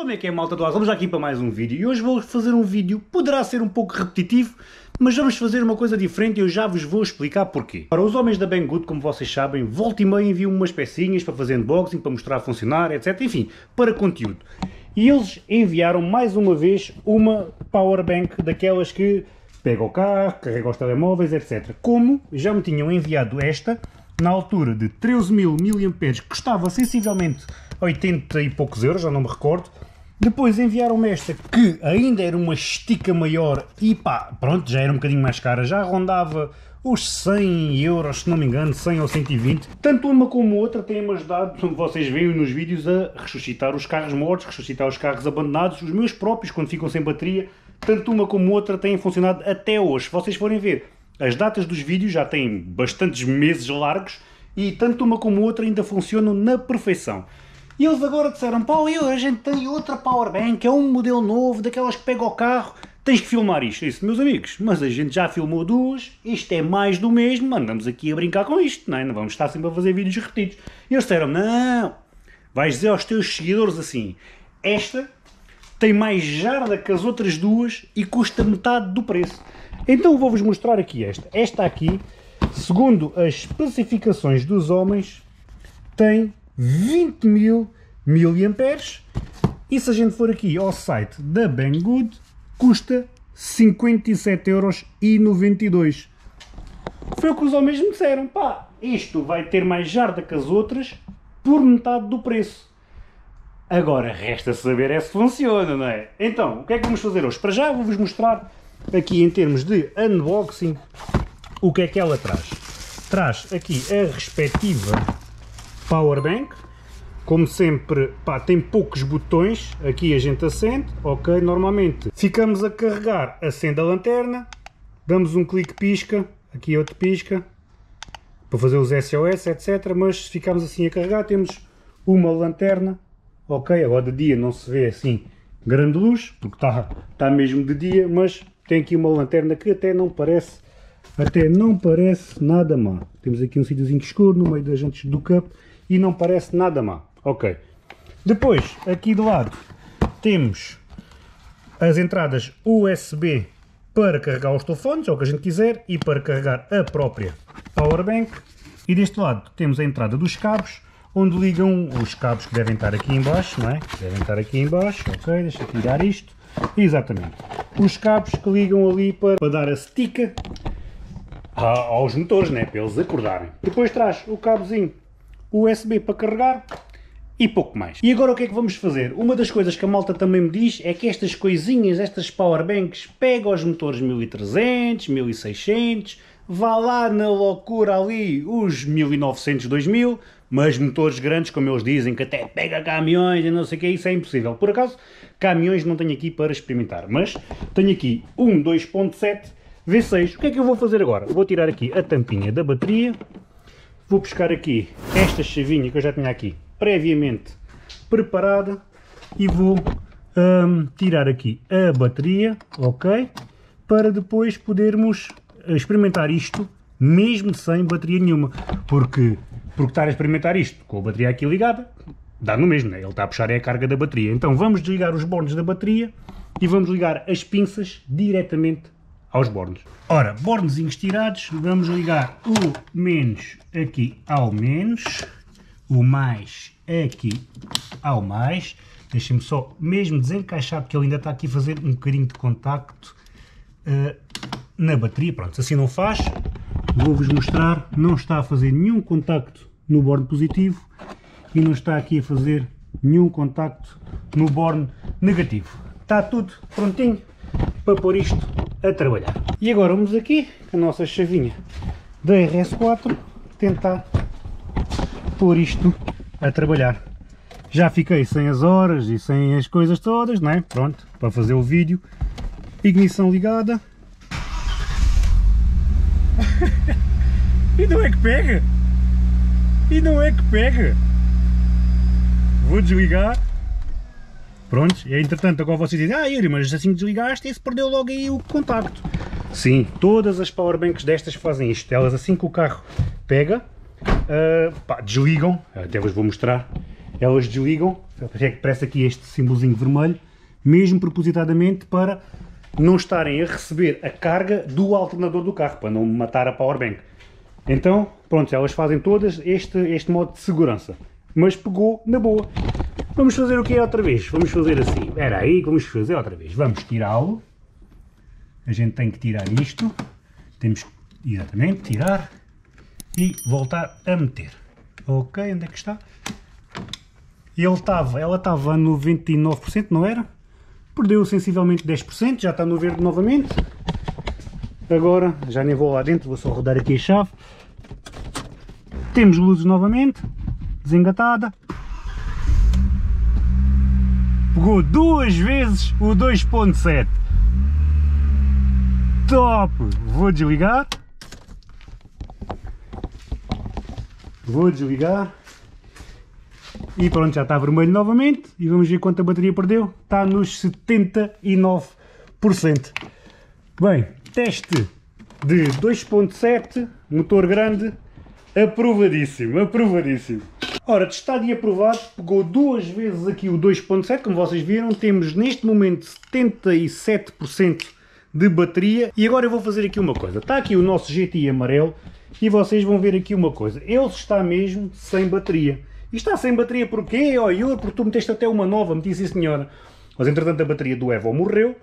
Como é que é, malta do ar? Vamos aqui para mais um vídeo e hoje vou fazer um vídeo, poderá ser um pouco repetitivo, mas vamos fazer uma coisa diferente e eu já vos vou explicar porquê. Para os homens da Banggood, como vocês sabem, volta e meia enviam umas pecinhas para fazer unboxing, para mostrar a funcionar, etc, enfim, para conteúdo. E eles enviaram mais uma vez uma powerbank daquelas que pega o carro, carrega os telemóveis, etc. Como já me tinham enviado esta, na altura de 13.000 mAh, custava sensivelmente 80 e poucos euros, já não me recordo. Depois enviaram-me esta, que ainda era uma estica maior e pá, pronto, já era um bocadinho mais cara, já rondava os 100 euros, se não me engano, 100 ou 120. Tanto uma como outra têm-me ajudado, como vocês veem nos vídeos, a ressuscitar os carros mortos, ressuscitar os carros abandonados, os meus próprios quando ficam sem bateria. Tanto uma como outra têm funcionado até hoje. Se vocês forem ver, as datas dos vídeos já têm bastantes meses largos e tanto uma como outra ainda funcionam na perfeição. E eles agora disseram, pá, a gente tem outra powerbank, é um modelo novo, daquelas que pega o carro, tens que filmar isto. Isso, meus amigos, mas a gente já filmou duas, isto é mais do mesmo, andamos aqui a brincar com isto, não é? Não vamos estar sempre a fazer vídeos repetidos. E eles disseram, não, vais dizer aos teus seguidores assim, esta tem mais jarda que as outras duas e custa metade do preço. Então vou-vos mostrar aqui esta. Esta aqui, segundo as especificações dos homens, tem 20.000 mAh e se a gente for aqui ao site da Banggood, custa 57,92€. Foi o que os homens me disseram, pá, isto vai ter mais jarda que as outras por metade do preço. Agora resta saber se funciona, não é? Então, o que é que vamos fazer hoje? Para já vou-vos mostrar aqui em termos de unboxing o que é que ela traz. Traz aqui a respectiva powerbank, como sempre, pá, tem poucos botões, aqui a gente acende, ok, normalmente ficamos a carregar, acende a lanterna, damos um clique pisca, aqui outro pisca, para fazer os SOS, etc, mas se ficarmos assim a carregar temos uma lanterna. Ok, agora de dia não se vê assim grande luz, porque está mesmo de dia, mas tem aqui uma lanterna que até não parece nada má. Temos aqui um sítiozinho escuro no meio das jantes do cup e não parece nada má. Ok. Depois, aqui de lado, temos as entradas USB para carregar os telefones, ou o que a gente quiser, e para carregar a própria powerbank. E deste lado temos a entrada dos cabos, onde ligam os cabos que devem estar aqui em baixo, não é? Devem estar aqui em baixo, ok, deixa eu tirar isto. Exatamente. Os cabos que ligam ali para dar a estica aos motores, né? Para eles acordarem. Depois traz o cabozinho USB para carregar e pouco mais. E agora o que é que vamos fazer? Uma das coisas que a malta também me diz é que estas coisinhas, estas powerbanks, pegam os motores 1300, 1600, vá lá na loucura ali os 1900, 2000, mas motores grandes, como eles dizem, que até pega caminhões e não sei o que, isso é impossível. Por acaso, caminhões não tenho aqui para experimentar, mas tenho aqui um 2.7 V6. O que é que eu vou fazer agora? Vou tirar aqui a tampinha da bateria, vou buscar aqui esta chavinha que eu já tinha aqui previamente preparada e vou tirar aqui a bateria, ok? Para depois podermos experimentar isto mesmo sem bateria nenhuma, porque estar a experimentar isto com a bateria aqui ligada dá no mesmo, né? Ele está a puxar é a carga da bateria. Então vamos desligar os bornes da bateria e vamos ligar as pinças diretamente aos bornes. Ora, bornezinhos tirados, vamos ligar o menos aqui ao menos, o mais aqui ao mais. Deixem-me só mesmo desencaixar porque ele ainda está aqui a fazer um bocadinho de contacto na bateria. Pronto, assim não faz. Vou-vos mostrar, não está a fazer nenhum contacto no borne positivo e não está aqui a fazer nenhum contacto no borne negativo. Está tudo prontinho para pôr isto a trabalhar. E agora vamos aqui com a nossa chavinha da RS4 tentar pôr isto a trabalhar. Já fiquei sem as horas e sem as coisas todas, não é? Pronto, para fazer o vídeo. Ignição ligada. E não é que pega! E não é que pega! Vou desligar. Prontos, e entretanto agora vocês dizem, Yuri, mas assim desligaste e se perdeu logo aí o contacto. Sim, todas as powerbanks destas fazem isto. Elas assim que o carro pega, desligam, até vos vou mostrar, elas desligam, parece aqui este símbolozinho vermelho, mesmo propositadamente para não estarem a receber a carga do alternador do carro, para não matar a powerbank. Então, pronto, elas fazem todas este modo de segurança. Mas pegou na boa. Vamos fazer o que é outra vez? Vamos fazer assim. Espera aí, vamos fazer outra vez. Vamos tirá-lo. A gente tem que tirar isto. Temos que, exatamente, tirar e voltar a meter. Ok, onde é que está? Ela estava a 99%, não era? Perdeu sensivelmente 10%, já está no verde novamente. Agora, já nem vou lá dentro, vou só rodar aqui a chave. Temos luzes novamente, desengatada. Pegou duas vezes o 2.7. Top! Vou desligar. Vou desligar. E pronto, já está vermelho novamente. E vamos ver quanto a bateria perdeu. Está nos 79%. Bem, teste de 2.7, motor grande, aprovadíssimo, aprovadíssimo. Ora, testado e aprovado, pegou duas vezes aqui o 2.7, como vocês viram, temos neste momento 77% de bateria. E agora eu vou fazer aqui uma coisa, está aqui o nosso GTI amarelo e vocês vão ver aqui uma coisa, ele está mesmo sem bateria. E está sem bateria porquê? Olha, porque tu meteste até uma nova, meti sim senhora. Mas entretanto a bateria do EVO morreu.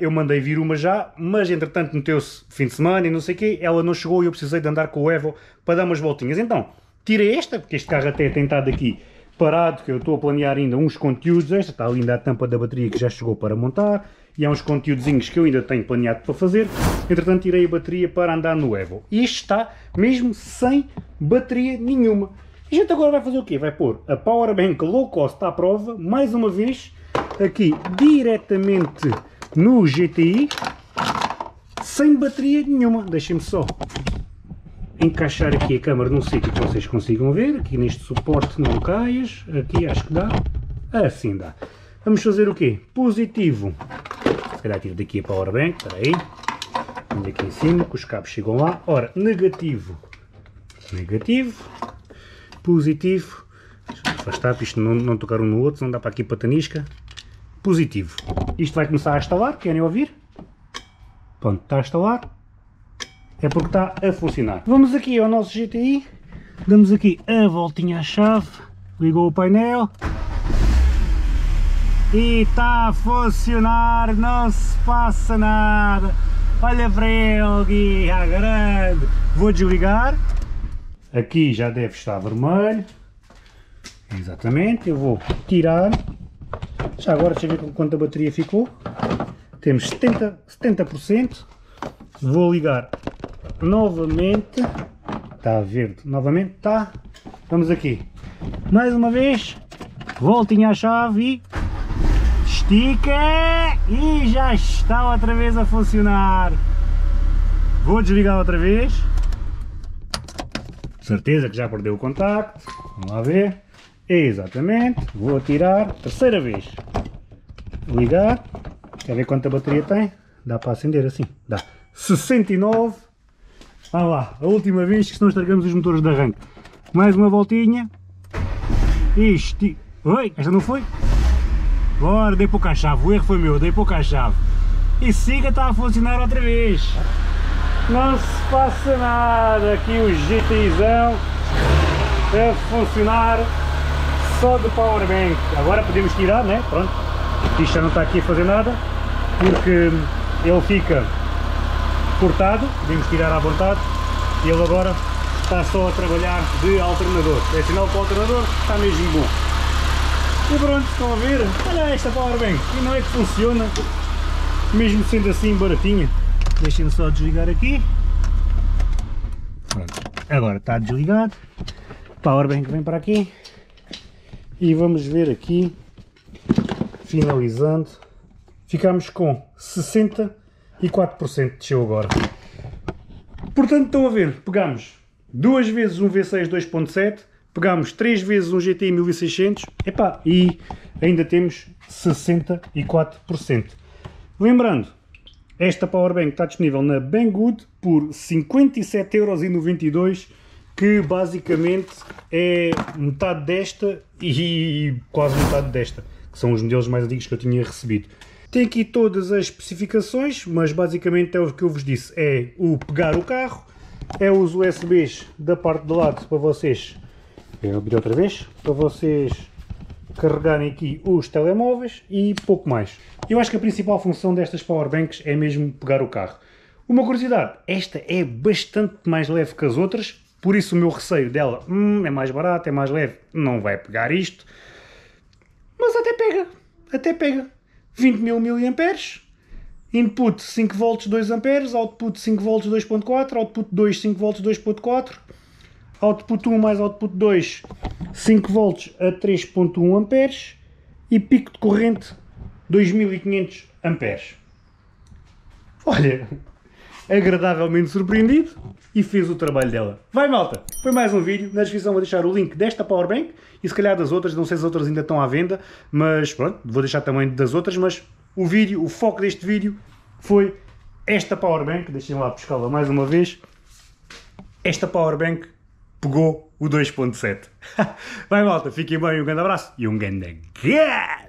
Eu mandei vir uma já, mas entretanto meteu-se fim de semana e não sei o quê, ela não chegou e eu precisei de andar com o EVO para dar umas voltinhas. Então, tirei esta, porque este carro até tem estado aqui parado, que eu estou a planear ainda uns conteúdos, esta está linda a tampa da bateria que já chegou para montar, e há uns conteúdozinhos que eu ainda tenho planeado para fazer, entretanto tirei a bateria para andar no EVO. E isto está mesmo sem bateria nenhuma. A gente agora vai fazer o quê? Vai pôr a powerbank low cost à prova, mais uma vez, aqui diretamente no GTI, sem bateria nenhuma. Deixem-me só encaixar aqui a câmara num sítio que vocês consigam ver, aqui neste suporte não caias, aqui acho que dá, assim dá. Vamos fazer o quê? Positivo, se calhar tiro daqui a powerbank, espera aí, vamos aqui em cima, que os cabos chegam lá. Ora, negativo, negativo, positivo, afastar para isto não tocar um no outro, não dá para aqui patanisca, positivo. Isto vai começar a instalar, querem ouvir? Pronto, está a instalar. É porque está a funcionar. Vamos aqui ao nosso GTI, damos aqui a voltinha à chave, ligou o painel e está a funcionar, não se passa nada. Olha para ele, Gui, à grande. Vou desligar, aqui já deve estar vermelho, exatamente, eu vou tirar, já agora deixa eu ver com quanto a bateria ficou, temos 70%, vou ligar novamente, está verde, novamente está, vamos aqui, mais uma vez, voltinha à chave e estica, e já está outra vez a funcionar. Vou desligar outra vez, certeza que já perdeu o contacto, vamos lá ver, exatamente, vou tirar, terceira vez, ligar, quer ver quanta bateria tem, dá para acender assim, dá, 69%. Vamos lá, a última vez que senão estragamos os motores de arranque. Mais uma voltinha. Isto. Oi, esta não foi? Bora, dei pouca chave, o erro foi meu, dei pouca chave. E siga, está a funcionar outra vez. Não se passa nada, aqui o GTIzão a funcionar só do powerbank. Agora podemos tirar, né? Pronto. Isto já não está aqui a fazer nada, porque ele fica cortado, podemos tirar à vontade, e ele agora está só a trabalhar de alternador, é sinal que o alternador está mesmo bom. E pronto, estão a ver, olha esta powerbank, e não é que funciona, mesmo sendo assim baratinha. Deixem-me só desligar aqui, pronto, agora está desligado, powerbank vem para aqui, e vamos ver aqui, finalizando, ficamos com 60% e 4% desceu agora. Portanto, estão a ver, pegámos duas vezes um V6 2.7, pegámos três vezes um GTI 1600, epá, e ainda temos 64%. Lembrando, esta powerbank está disponível na Banggood por 57,92€, que basicamente é metade desta e quase metade desta, que são os modelos mais antigos que eu tinha recebido. Tem aqui todas as especificações, mas basicamente é o que eu vos disse, é o pegar o carro, é os USBs da parte de lado para vocês, eu abri outra vez, para vocês carregarem aqui os telemóveis e pouco mais. Eu acho que a principal função destas powerbanks é mesmo pegar o carro. Uma curiosidade, esta é bastante mais leve que as outras, por isso o meu receio dela, é mais barato, é mais leve, não vai pegar isto, mas até pega, até pega. 20.000 mAh, input 5V 2A, output 5V 2.4, output 2 5V 2.4, output 1 mais output 2 5V a 3.1A e pico de corrente 2500A. Olha, agradavelmente surpreendido, e fez o trabalho dela. Vai malta, foi mais um vídeo, na descrição vou deixar o link desta powerbank e se calhar das outras, não sei se as outras ainda estão à venda, mas pronto, vou deixar também das outras, mas o vídeo, o foco deste vídeo foi esta powerbank, deixem-me lá buscá-la mais uma vez, esta powerbank pegou o 2.7. Vai malta, fiquem bem, um grande abraço e um grande gás!